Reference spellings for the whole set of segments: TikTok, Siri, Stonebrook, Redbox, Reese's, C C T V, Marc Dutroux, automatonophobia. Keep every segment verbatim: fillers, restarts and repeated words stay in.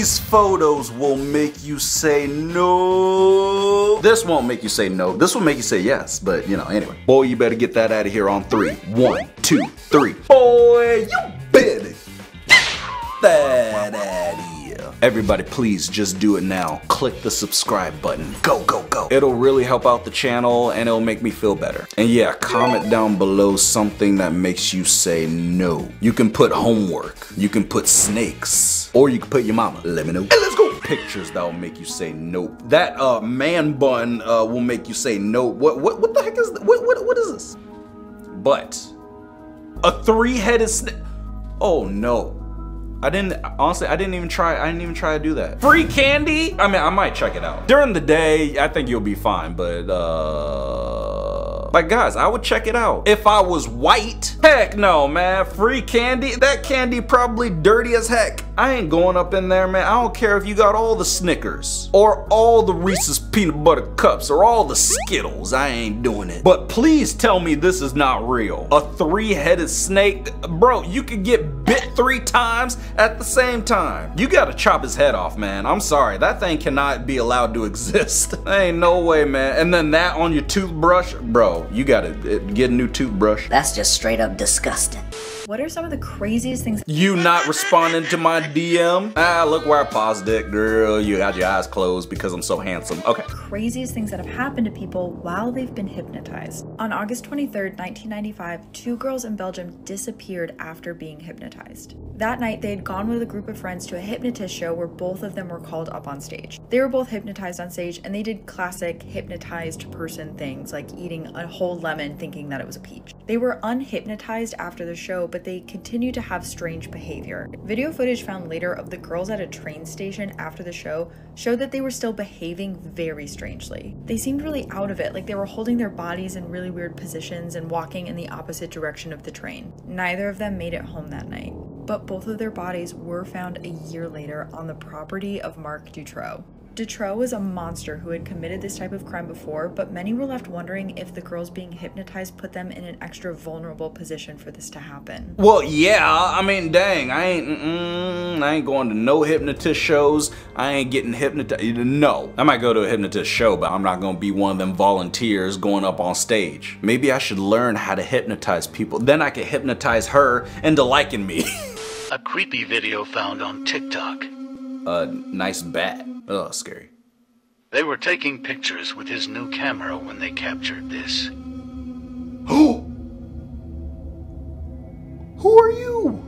These photos will make you say no. This won't make you say no. This will make you say yes, but you know, anyway. Boy, you better get that out of here on three. One, two, three. Boy, you better get that out of here. Everybody, please just do it now. Click the subscribe button. Go, go, go. It'll really help out the channel and it'll make me feel better. And yeah, comment down below something that makes you say no. You can put homework, you can put snakes, or you can put your mama. Let me know. And let's go. Pictures that'll make you say nope. That uh, man bun uh, will make you say no. What, what, what the heck is that? What, what, what is this? But a three-headed snake. Oh no. I didn't, honestly, I didn't even try, I didn't even try to do that. Free candy? I mean, I might check it out. During the day, I think you'll be fine, but, uh... like, guys, I would check it out. If I was white, heck no, man. Free candy? That candy probably dirty as heck. I ain't going up in there, man. I don't care if you got all the Snickers, or all the Reese's Peanut Butter Cups, or all the Skittles. I ain't doing it. But please tell me this is not real. A three-headed snake? Bro, you could get bit three times at the same time. You gotta chop his head off, man. I'm sorry, that thing cannot be allowed to exist. There ain't no way, man. And then that on your toothbrush, bro, you gotta get a new toothbrush. That's just straight up disgusting. What are some of the craziest things? You not responding to my D M? Ah, look where I paused it, girl. You had your eyes closed because I'm so handsome. Okay. Craziest things that have happened to people while they've been hypnotized. On August twenty-third, nineteen ninety-five, two girls in Belgium disappeared after being hypnotized. That night, they had gone with a group of friends to a hypnotist show where both of them were called up on stage. They were both hypnotized on stage, and they did classic hypnotized person things like eating a whole lemon thinking that it was a peach. They were unhypnotized after the show, but they continued to have strange behavior. Video footage found later of the girls at a train station after the show showed that they were still behaving very strangely. They seemed really out of it, like they were holding their bodies in really weird positions and walking in the opposite direction of the train. Neither of them made it home that night. But both of their bodies were found a year later on the property of Marc Dutroux. Dutroux was a monster who had committed this type of crime before, but many were left wondering if the girls being hypnotized put them in an extra vulnerable position for this to happen. Well, yeah, I mean, dang, I ain't, mm-mm, I ain't going to no hypnotist shows. I ain't getting hypnotized. No, I might go to a hypnotist show, but I'm not going to be one of them volunteers going up on stage. Maybe I should learn how to hypnotize people. Then I could hypnotize her into liking me. A creepy video found on TikTok. A nice bat. Oh, scary. They were taking pictures with his new camera when they captured this. Who? Who are you?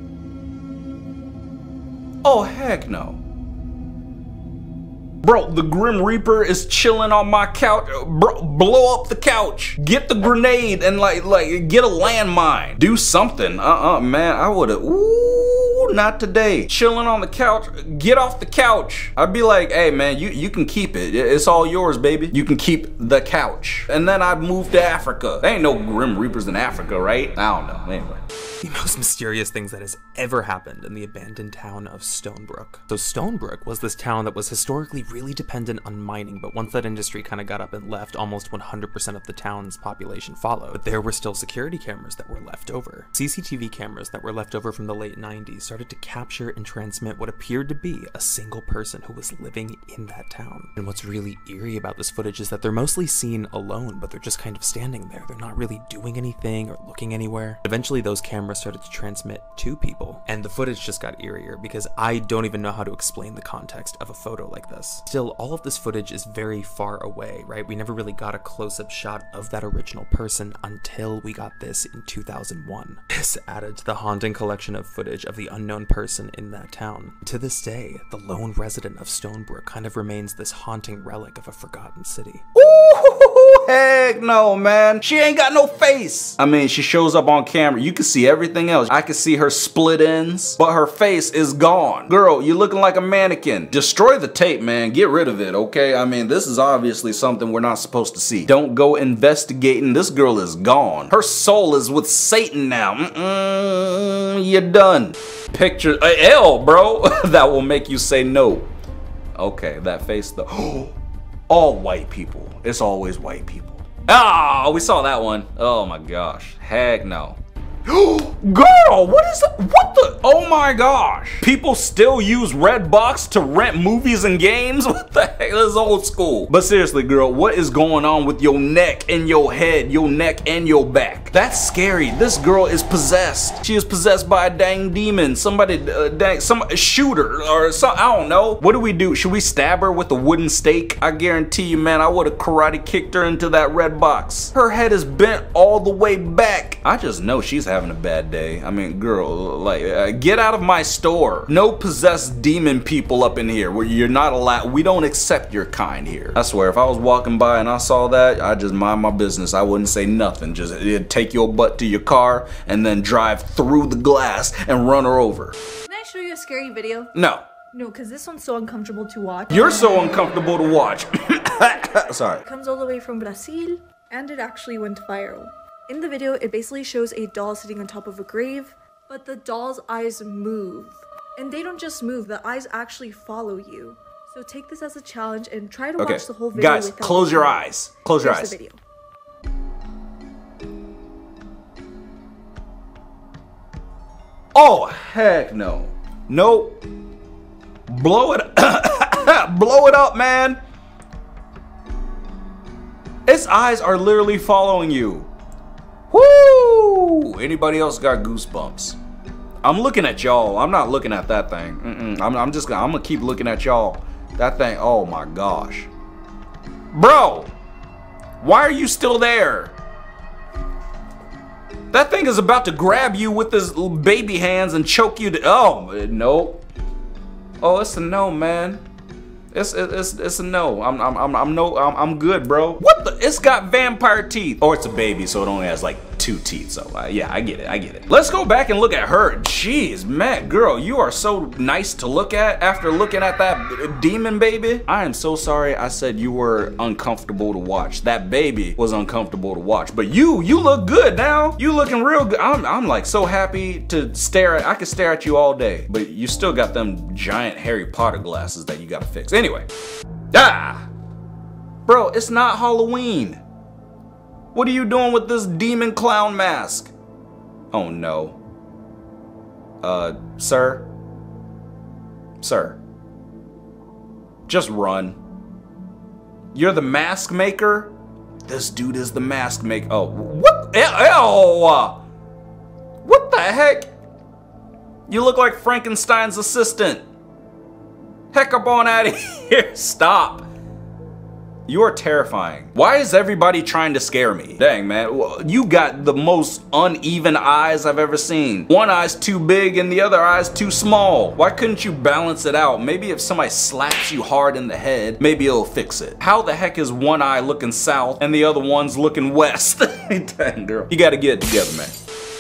Oh, heck no. Bro, the Grim Reaper is chilling on my couch. Bro, blow up the couch. Get the grenade and like, like, get a landmine. Do something. Uh-uh, man, I would've, ooh, not today. Chilling on the couch, get off the couch. I'd be like, hey man, you, you can keep it. It's all yours, baby. You can keep the couch. And then I'd move to Africa. There ain't no Grim Reapers in Africa, right? I don't know, anyway. The most mysterious things that has ever happened in the abandoned town of Stonebrook. So Stonebrook was this town that was historically really dependent on mining, but once that industry kind of got up and left, almost one hundred percent of the town's population followed. But there were still security cameras that were left over. C C T V cameras that were left over from the late nineties started to capture and transmit what appeared to be a single person who was living in that town. And what's really eerie about this footage is that they're mostly seen alone, but they're just kind of standing there. They're not really doing anything or looking anywhere. Eventually those cameras started to transmit to people, and the footage just got eerier because I don't even know how to explain the context of a photo like this. Still, all of this footage is very far away, right? We never really got a close-up shot of that original person until we got this in two thousand one. This added to the haunting collection of footage of the unknown person in that town. To this day, the lone resident of Stonebrook kind of remains this haunting relic of a forgotten city. Ooh, heck no, man. She ain't got no face. I mean, she shows up on camera. You can see everything. Everything else. I could see her split ends, but her face is gone. Girl, you're looking like a mannequin. Destroy the tape, man. Get rid of it, okay? I mean, this is obviously something we're not supposed to see. Don't go investigating. This girl is gone. Her soul is with Satan now. Mm-mm, you're done. Picture, uh, L, bro. That will make you say no. Okay, that face though. All white people. It's always white people. Ah, we saw that one. Oh my gosh. Heck no. Girl, what is that? What the? Oh my gosh. People still use Redbox to rent movies and games? What the heck? This is old school. But seriously, girl, what is going on with your neck and your head, your neck and your back? That's scary. This girl is possessed. She is possessed by a dang demon. Somebody, uh, dang, some shooter or some, I don't know. What do we do? Should we stab her with a wooden stake? I guarantee you, man, I would have karate kicked her into that red box. Her head is bent all the way back. I just know she's having a bad day. I mean, girl, like, uh, get out of my store. No possessed demon people up in here. Where you're not allowed. We don't accept your kind here. I swear, if I was walking by and I saw that, I just mind my business. I wouldn't say nothing. Just it'd take your butt to your car and then drive through the glass and run her over. Can I show you a scary video? No. No, because this one's so uncomfortable to watch. You're so uncomfortable to watch. Sorry. It comes all the way from Brazil, and it actually went viral. In the video, it basically shows a doll sitting on top of a grave, but the doll's eyes move. And they don't just move, the eyes actually follow you. So take this as a challenge and try to okay. watch the whole video. Guys, close your eyes. Close your Here's eyes. The video. Oh, heck no. Nope. Blow it blow it up, man. Its eyes are literally following you. Woo! Anybody else got goosebumps? I'm looking at y'all. I'm not looking at that thing. Mm-mm. I'm, I'm just gonna I'm gonna keep looking at y'all. That thing, oh my gosh. Bro! Why are you still there? That thing is about to grab you with his little baby hands and choke you to oh nope. Oh, it's a no, man. It's it's it's a no. I'm I'm I'm, I'm no. I'm, I'm good, bro. What the? It's got vampire teeth. Or oh, it's a baby, so it only has like two teeth. So uh, yeah, I get it. I get it. Let's go back and look at her. Jeez, man, girl, you are so nice to look at after looking at that demon baby. I am so sorry. I said you were uncomfortable to watch. That baby was uncomfortable to watch. But you, you look good now. You looking real good. I'm I'm like so happy to stare at. I could stare at you all day. But you still got them giant Harry Potter glasses that you gotta fix. Anyway. Anyway, ah, bro, it's not Halloween. What are you doing with this demon clown mask? Oh no. Uh, sir? Sir. Just run. You're the mask maker? This dude is the mask maker. Oh, what? Ew! What the heck? You look like Frankenstein's assistant. Heck up on out of here. Stop. You are terrifying. Why is everybody trying to scare me? Dang, man. You got the most uneven eyes I've ever seen. One eye's too big and the other eye's too small. Why couldn't you balance it out? Maybe if somebody slaps you hard in the head, maybe it'll fix it. How the heck is one eye looking south and the other one's looking west? Dang, girl. You gotta get it together, man.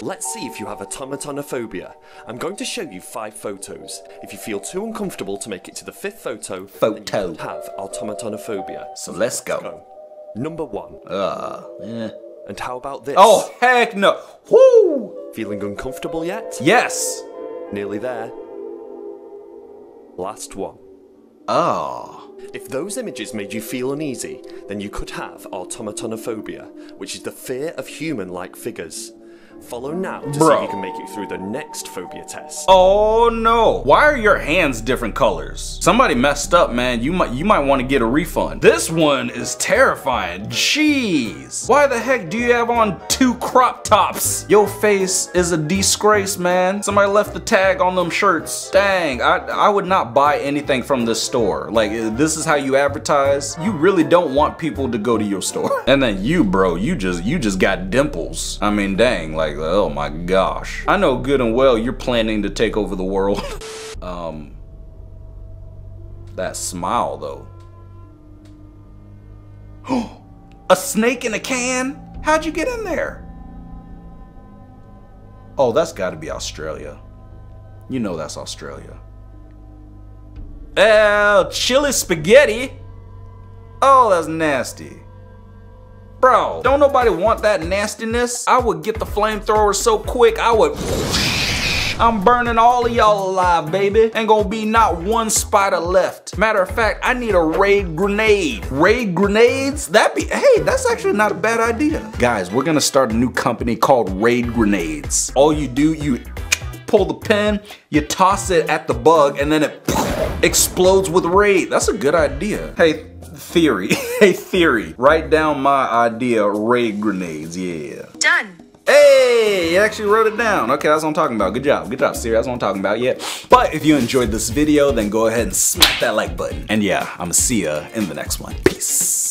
Let's see if you have automatonophobia. I'm going to show you five photos. If you feel too uncomfortable to make it to the fifth photo, photo. Then you have automatonophobia. So let's go. go. Number one. Uh, yeah. And how about this? Oh, heck no. Woo! Feeling uncomfortable yet? Yes. Nearly there. Last one. Oh. If those images made you feel uneasy, then you could have automatonophobia, which is the fear of human-like figures. Follow now to Bro. see if you can make it through the next phobia test. Oh no. Why are your hands different colors? Somebody messed up, man. You might you might want to get a refund. This one is terrifying. Jeez. Why the heck do you have on two crop tops? Your face is a disgrace, man. Somebody left the tag on them shirts. Dang, I, I would not buy anything from this store. Like, this is how you advertise. You really don't want people to go to your store. And then you, bro, you just you just got dimples. I mean, dang, like, oh my gosh. I know good and well you're planning to take over the world. um, that smile though. A snake in a can? How'd you get in there? Oh, that's gotta be Australia. You know that's Australia. Oh, chili spaghetti? Oh, that's nasty. Bro, don't nobody want that nastiness? I would get the flamethrower so quick, I would I'm burning all of y'all alive, baby. Ain't gonna be not one spider left. Matter of fact, I need a raid grenade. Raid grenades? That'd be, hey, that's actually not a bad idea. Guys, we're gonna start a new company called Raid Grenades. All you do, you pull the pin, you toss it at the bug, and then it explodes with raid. That's a good idea. Hey, theory. Hey, theory. Write down my idea, raid grenades. Yeah. Done. Hey, you actually wrote it down. Okay, that's what I'm talking about. Good job. Good job, Siri. That's what I'm talking about. Yeah. But if you enjoyed this video, then go ahead and smack that like button. And yeah, I'm gonna see ya in the next one. Peace.